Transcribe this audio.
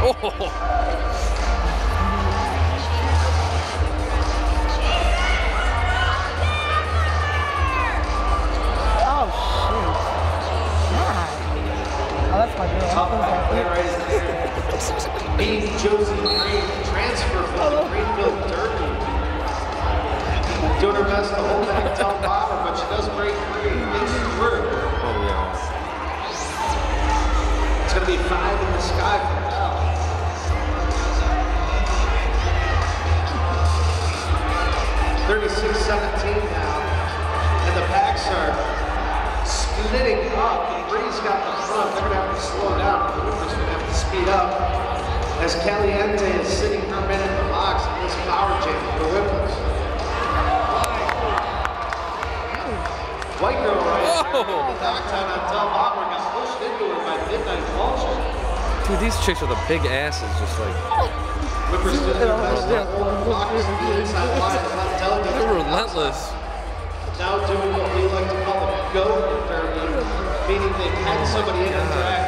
Oh! Being Josie Green, transfer from the Greenville Derby. Doing her best to hold back top bottom, but she does break free. Makes it work. Oh, yeah. It's going to be 5 in the sky for now. It's 36-17 now. And the backs are splitting up. Bree's got the front. They're going to have to slow down. The Rufus going to have to speed up. As Caliente is sitting her man in the box in this power jam for the Ripples. White girl right there in the downtown on top opera got pushed into her by Midnight Vulture. Dude, these chicks with the big asses just like... Whippers did their best to hold the block to the inside line. They're relentless. Now doing what we like to call the go therapy, meaning they pack somebody in on track.